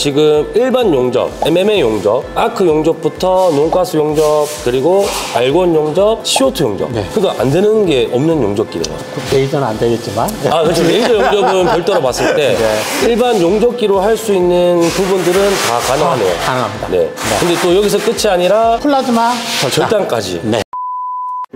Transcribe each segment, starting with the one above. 지금 일반 용접, MMA 용접, 아크 용접부터 논가스 용접, 그리고 알곤 용접, CO2 용접. 네. 그러니까 안 되는 게 없는 용접기네요. 레이저는 안 되겠지만. 네. 아, 그렇죠. 레이저 용접은 별도로 봤을 때 네. 일반 용접기로 할 수 있는 부분들은 다 가능하네요. 가능합니다. 네. 네. 근데 또 여기서 끝이 아니라 플라즈마 절단까지. 네.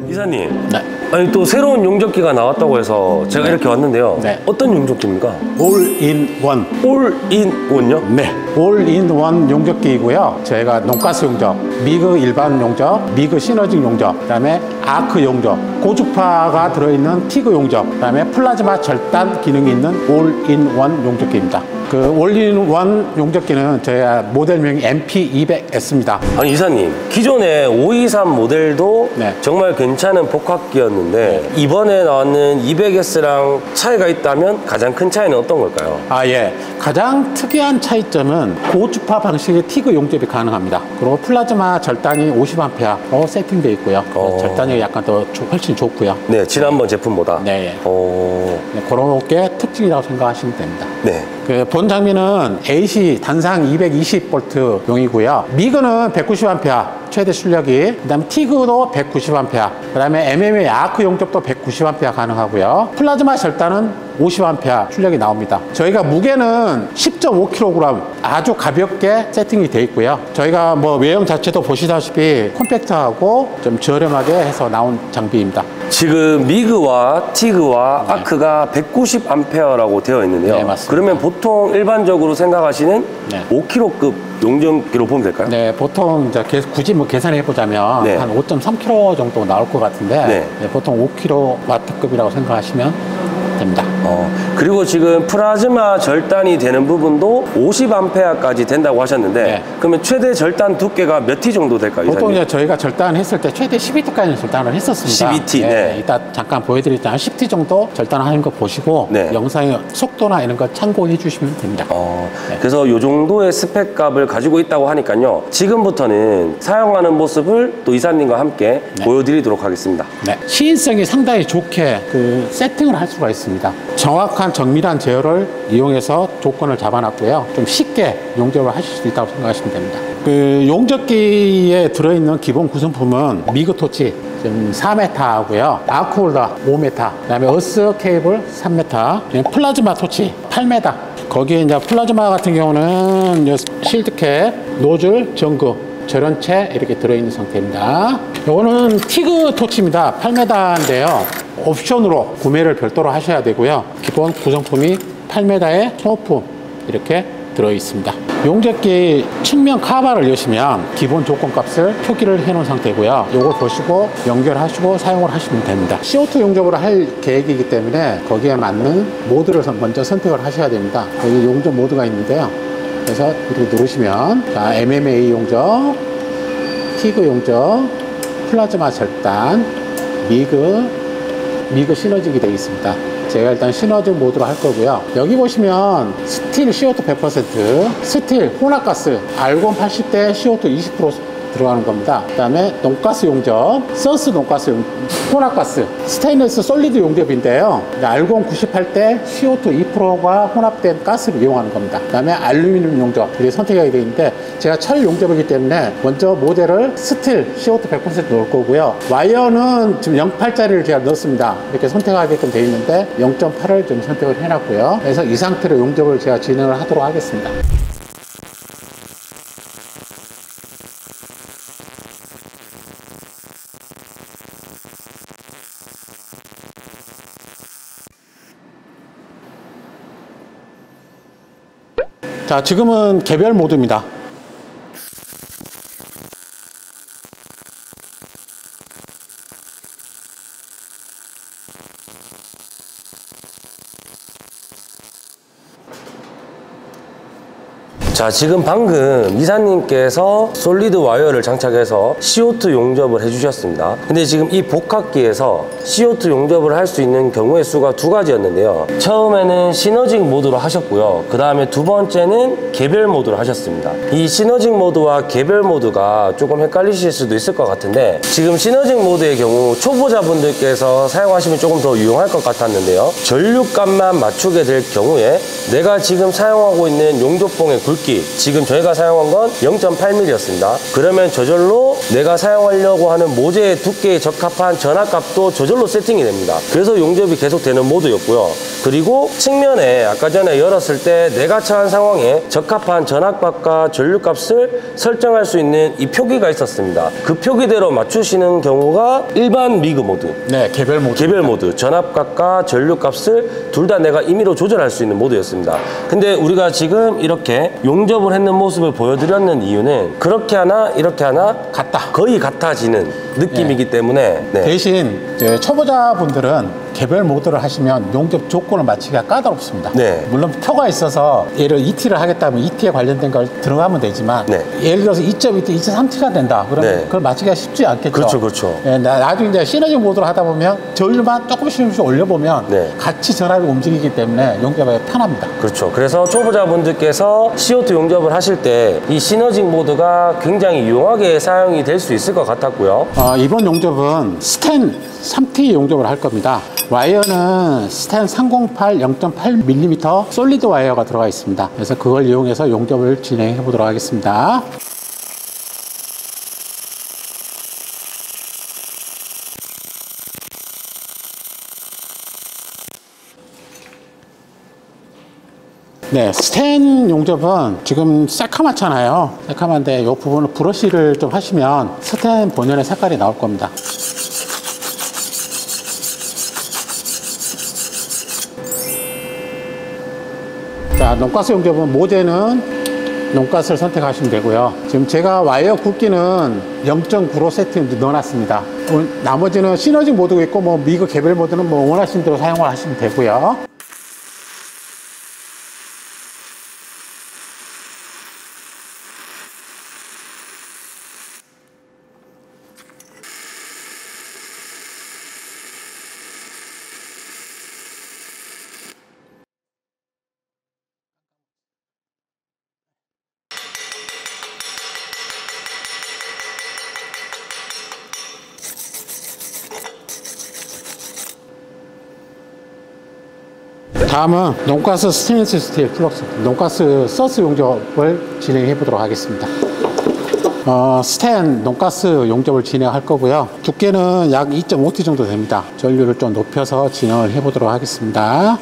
이사님, 네. 아니 또 새로운 용접기가 나왔다고 해서 제가 네. 이렇게 왔는데요. 네. 어떤 용접기입니까? 올인원. 올인원요? 네. 올인원 용접기이고요. 저희가 논가스 용접, 미그 일반 용접, 미그 시너지 용접, 그다음에 아크 용접, 고주파가 들어있는 티그 용접, 그다음에 플라즈마 절단 기능이 있는 올인원 용접기입니다. 그 올인원 용접기는 저희가 모델명이 MP200S입니다. 아니 이사님, 기존에 523 모델도 네. 정말 괜찮은 복합기였는데 네. 이번에 나왔는 200S랑 차이가 있다면 가장 큰 차이는 어떤 걸까요? 아 예, 가장 특이한 차이점은 고주파 방식의 티그 용접이 가능합니다. 그리고 플라즈마 절단이 50A로 세팅되어 있고요. 절단이 약간 더 훨씬 좋고요. 네, 지난번 제품보다. 네. 네, 그런 게 특징이라고 생각하시면 됩니다. 네. 그 본 장비는 AC 단상 220V 용이고요. 미그는 190A 최대 출력이, 그 다음에 티그도 190A, 그 다음에 MMA 아크 용접도 190A 가능하고요. 플라즈마 절단은 50A 출력이 나옵니다. 저희가 무게는 10.5kg 아주 가볍게 세팅이 돼 있고요. 저희가 뭐 외형 자체도 보시다시피 컴팩트하고 좀 저렴하게 해서 나온 장비입니다. 지금 미그와 티그와 네. 아크가 190A라고 되어 있는데요. 네, 맞습니다. 그러면 보통 일반적으로 생각하시는 네. 5kg급 용접기로 보면 될까요? 네, 보통 이제 굳이 뭐 계산해보자면 네. 한 5.3kg 정도 나올 것 같은데 네. 네, 보통 5kW급이라고 생각하시면 됩니다. 그리고 지금 플라즈마 절단이 되는 부분도 50A까지 된다고 하셨는데 네. 그러면 최대 절단 두께가 몇 T 정도 될까요? 보통 이제 저희가 절단했을 때 최대 12T까지 절단을 했었습니다. 12T. 네. 네. 이따 잠깐 보여드릴 때 한 10T 정도 절단하는 거 보시고 네. 영상의 속도나 이런 걸 참고해 주시면 됩니다. 네. 그래서 이 정도의 스펙 값을 가지고 있다고 하니까요. 지금부터는 사용하는 모습을 또 이사님과 함께 네. 보여드리도록 하겠습니다. 네. 시인성이 상당히 좋게 그 세팅을 할 수가 있습니다. 정확한 정밀한 제어를 이용해서 조건을 잡아놨고요. 좀 쉽게 용접을 하실 수 있다고 생각하시면 됩니다. 그 용접기에 들어있는 기본 구성품은 미그 토치 4m 하고요. 아크 홀더 5m, 그다음에 어스 케이블 3m, 플라즈마 토치 8m. 거기에 이제 플라즈마 같은 경우는 실드캡, 노즐, 전구. 절연체 이렇게 들어있는 상태입니다. 이거는 티그 토치입니다. 8m인데요. 옵션으로 구매를 별도로 하셔야 되고요. 기본 구성품이 8m의 소모품 이렇게 들어있습니다. 용접기 측면 카바를 여시면 기본 조건값을 표기를 해놓은 상태고요. 요거 보시고 연결하시고 사용을 하시면 됩니다. CO2 용접으로 할 계획이기 때문에 거기에 맞는 모드를 먼저 선택을 하셔야 됩니다. 여기 용접 모드가 있는데요. 그래서 이렇게 누르시면 자, MMA 용접, 티그 용접, 플라즈마 절단, 미그 시너직이 되어 있습니다. 제가 일단 시너지 모드로 할 거고요. 여기 보시면 스틸 CO2 100%, 스틸 혼합가스, 알곤 80대 CO2 20% 들어가는 겁니다. 그 다음에 논가스 용접, 서스 논가스 용접, 혼합가스, 스테인리스 솔리드 용접인데요. 알곤 98대 CO2 2%가 혼합된 가스를 이용하는 겁니다. 그 다음에 알루미늄 용접, 이렇게 선택하게 되어 있는데 제가 철 용접이기 때문에 먼저 모델을 스틸 CO2 100% 넣을 거고요. 와이어는 지금 0.8짜리를 제가 넣었습니다. 이렇게 선택하게끔 되어 있는데 0.8을 좀 선택을 해놨고요. 그래서 이 상태로 용접을 제가 진행을 하도록 하겠습니다. 자, 지금은 개별 모드입니다. 자, 지금 방금 이사님께서 솔리드 와이어를 장착해서 CO2 용접을 해주셨습니다. 근데 지금 이 복합기에서 CO2 용접을 할 수 있는 경우의 수가 두 가지였는데요. 처음에는 시너직 모드로 하셨고요. 그 다음에 두 번째는 개별 모드로 하셨습니다. 이 시너직 모드와 개별 모드가 조금 헷갈리실 수도 있을 것 같은데 지금 시너직 모드의 경우 초보자분들께서 사용하시면 조금 더 유용할 것 같았는데요. 전류값만 맞추게 될 경우에 내가 지금 사용하고 있는 용접봉의 굵기 두께, 지금 저희가 사용한 건 0.8mm였습니다. 그러면 저절로 내가 사용하려고 하는 모재의 두께에 적합한 전압값도 저절로 세팅이 됩니다. 그래서 용접이 계속되는 모드였고요. 그리고 측면에 아까 전에 열었을 때 내가 처한 상황에 적합한 전압값과 전류값을 설정할 수 있는 이 표기가 있었습니다. 그 표기대로 맞추시는 경우가 일반 미그 모드, 네, 개별 모드, 전압값과 전류값을 둘 다 내가 임의로 조절할 수 있는 모드였습니다. 근데 우리가 지금 이렇게 용접을 했는 모습을 보여드렸는 이유는 그렇게 하나 이렇게 하나 같다, 거의 같아지는 느낌이기 때문에 대신 초보자분들은 개별 모드를 하시면 용접 조건을 맞추기가 까다롭습니다. 네. 물론 표가 있어서 예를 들어 ET를 하겠다면 ET에 관련된 걸 들어가면 되지만 예를 들어서 2.2T, 2.3T가 된다. 그러면 그걸 맞추기가 쉽지 않겠죠. 그렇죠, 그렇죠. 예, 나중에 이제 시너지 모드로 하다 보면 전류만 조금씩 올려보면 같이 전압이 움직이기 때문에 용접이 편합니다. 그렇죠. 그래서 초보자분들께서 CO2 용접을 하실 때 이 시너지 모드가 굉장히 유용하게 사용이 될 수 있을 것 같았고요. 이번 용접은 스텐 3T 용접을 할 겁니다. 와이어는 스텐 308 0.8mm 솔리드 와이어가 들어가 있습니다. 그래서 그걸 이용해서 용접을 진행해 보도록 하겠습니다. 네, 스텐 용접은 지금 새카맣잖아요. 새카만데 이 부분을 브러쉬를 좀 하시면 스텐 본연의 색깔이 나올 겁니다. 자, 농가스 용접은 모재는 농가스를 선택하시면 되고요. 지금 제가 와이어 굵기는 0.9로 세팅 넣어놨습니다. 나머지는 시너지 모드가 있고 뭐 미그 개별 모드는 뭐 원하시는 대로 사용을 하시면 되고요. 다음은 농가스 스테인리스 스틸 플럭스, 농가스 서스 용접을 진행해 보도록 하겠습니다. 스텐 농가스 용접을 진행할 거고요. 두께는 약 2.5T 정도 됩니다. 전류를 좀 높여서 진행을 해 보도록 하겠습니다.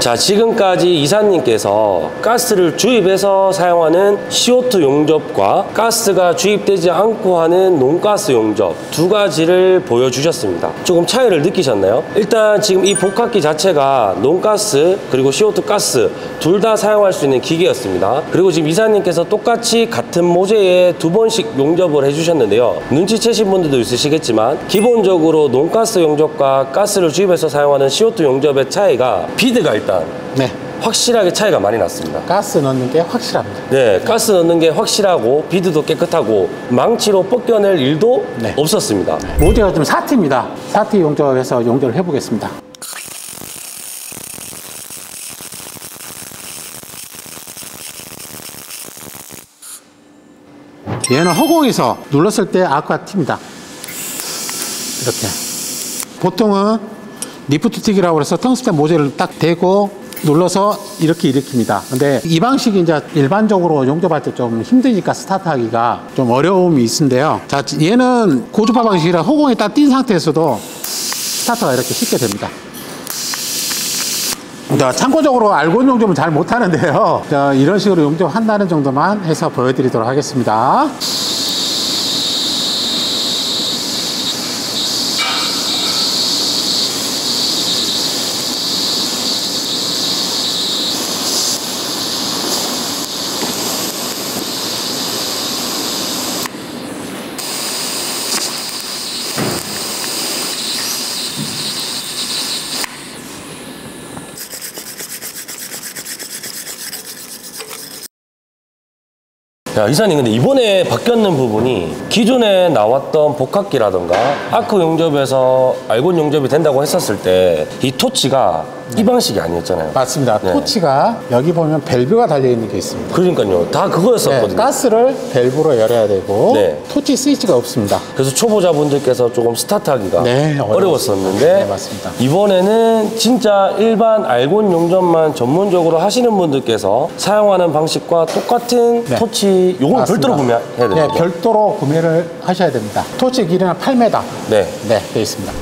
자, 지금까지 이사님께서 가스를 주입해서 사용하는 CO2 용접과 가스가 주입되지 않고 하는 논가스 용접 두 가지를 보여주셨습니다. 조금 차이를 느끼셨나요? 일단 지금 이 복합기 자체가 논가스 그리고 CO2 가스 둘 다 사용할 수 있는 기계였습니다. 그리고 지금 이사님께서 똑같이 같은 모재에 두 번씩 용접을 해주셨는데요. 눈치채신 분들도 있으시겠지만 기본적으로 논가스 용접과 가스를 주입해서 사용하는 CO2 용접의 차이가 비드가 일단 네, 확실하게 차이가 많이 났습니다. 가스 넣는 게 확실합니다. 네, 가스 넣는 게 확실하고 비드도 깨끗하고 망치로 벗겨낼 일도 없었습니다. 모델은 지금 4T입니다. 4T 용접에서 용접을 해보겠습니다. 얘는 허공에서 눌렀을 때 아까 튑니다. 이렇게. 보통은 리프트틱이라고 해서 텅스텐 모재를 딱 대고 눌러서 이렇게 일으킵니다. 근데 이 방식이 이제 일반적으로 용접할 때 좀 힘드니까 스타트하기가 좀 어려움이 있는데요. 자, 얘는 고주파 방식이라 허공에 딱 띈 상태에서도 스타트가 이렇게 쉽게 됩니다. 자, 참고적으로 알고는 용접은 잘 못하는데요. 자, 이런 식으로 용접한다는 정도만 해서 보여드리도록 하겠습니다. 야, 이사님, 근데 이번에 바뀌었는 부분이 기존에 나왔던 복합기라던가 아크 용접에서 알곤 용접이 된다고 했었을 때 이 토치가 이 방식이 아니었잖아요. 맞습니다. 네. 토치가 여기 보면 밸브가 달려있는 게 있습니다. 그러니까요. 다 그거였었거든요. 네, 가스를 밸브로 열어야 되고 네. 토치 스위치가 없습니다. 그래서 초보자분들께서 조금 스타트하기가 네, 어려웠었는데 네, 맞습니다. 이번에는 진짜 일반 알곤 용접만 전문적으로 하시는 분들께서 사용하는 방식과 똑같은 네. 토치 요건 별도로 구매해야 됩니다. 네, 별도로 구매를 하셔야 됩니다. 토치 길이는 8m 네. 네, 되어 있습니다.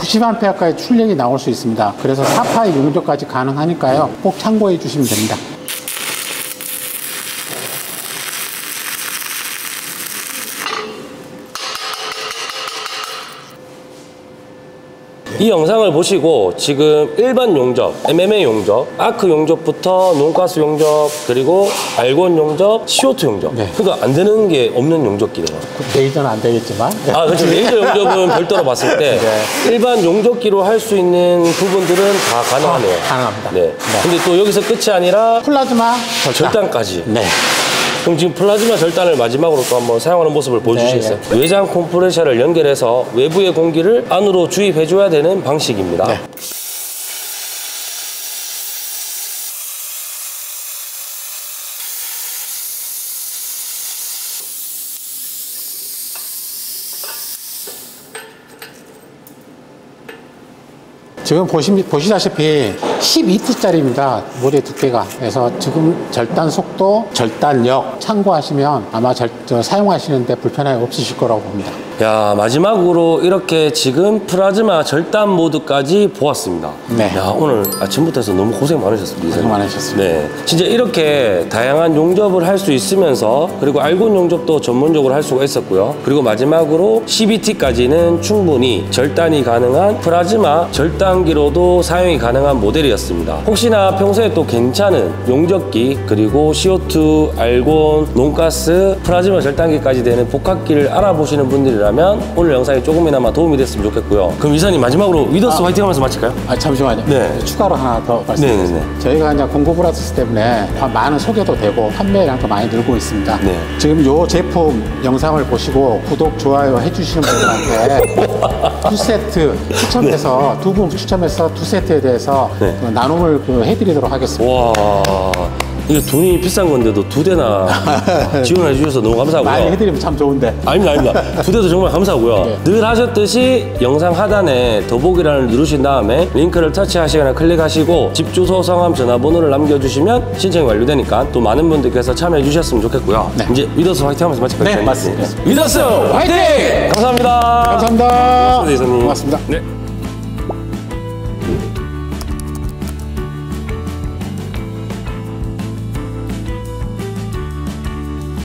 190A까지 출력이 나올 수 있습니다. 그래서 4파의 용접까지 가능하니까요. 꼭 참고해 주시면 됩니다. 이 영상을 보시고 지금 일반 용접, MMA 용접, 아크 용접부터 논가스 용접, 그리고 알곤 용접, CO2 용접. 네. 그러니까 안 되는 게 없는 용접기네요. 레이저는 안 되겠지만. 아, 그렇죠. 레이저 용접은 별도로 봤을 때 네. 일반 용접기로 할 수 있는 부분들은 다 가능하네요. 가능합니다. 네. 네. 근데 또 여기서 끝이 아니라 플라즈마 절단까지. 네. 그럼 지금 플라즈마 절단을 마지막으로 또 한번 사용하는 모습을 보여주시겠어요? 네, 네. 외장 컴프레셔를 연결해서 외부의 공기를 안으로 주입해줘야 되는 방식입니다. 네. 지금 보시다시피 12T짜리입니다. 모래 두께가. 그래서 지금 절단 속도, 절단력 참고하시면 아마 사용하시는데 불편함이 없으실 거라고 봅니다. 야, 마지막으로 이렇게 지금 플라즈마 절단 모드까지 보았습니다. 네. 야, 오늘 아침부터 해서 너무 고생 많으셨습니다. 고생 많으셨습니다. 네. 진짜 이렇게 다양한 용접을 할 수 있으면서 그리고 알곤 용접도 전문적으로 할 수가 있었고요. 그리고 마지막으로 12T까지는 충분히 절단이 가능한 플라즈마 절단기로도 사용이 가능한 모델이었습니다. 혹시나 평소에 또 괜찮은 용접기 그리고 CO2, 알곤, 논가스, 플라즈마 절단기까지 되는 복합기를 알아보시는 분들이라면 오늘 영상이 조금이나마 도움이 됐으면 좋겠고요. 그럼 이사님 마지막으로 위더스 화이팅 하면서 마칠까요? 아, 잠시만요. 네. 추가로 하나 더 말씀드리겠습니다. 저희가 이제 공구브라더스 때문에 많은 소개도 되고 판매량도 많이 늘고 있습니다. 네. 지금 이 제품 영상을 보시고 구독, 좋아요 해주시는 분들한테 2세트 추첨해서 네. 두 분 추첨해서 2세트에 대해서 네. 나눔을 해드리도록 하겠습니다. 와. 이게 돈이 비싼 건데도 2대나 지원해 주셔서 너무 감사하고요. 많이 해드리면 참 좋은데. 아닙니다, 아닙니다. 2대도 정말 감사하고요. 네. 늘 하셨듯이 영상 하단에 더보기란을 누르신 다음에 링크를 터치하시거나 클릭하시고 집 주소, 성함, 전화번호를 남겨주시면 신청이 완료되니까 또 많은 분들께서 참여해 주셨으면 좋겠고요. 네. 이제 위더스 화이팅 하면서 마치도록 하겠습니다. 네, 맞습니다. 위더스 화이팅! 감사합니다. 감사합니다. 고맙습니다, 이사님. 고맙습니다. 네.